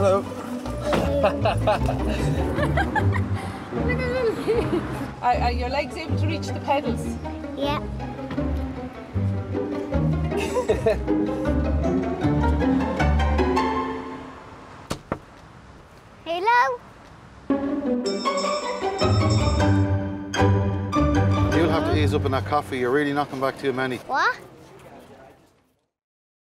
Hello. Are your legs able to reach the pedals? Yeah. Hello. You'll have to ease up in that coffee. You're really knocking back too many. What?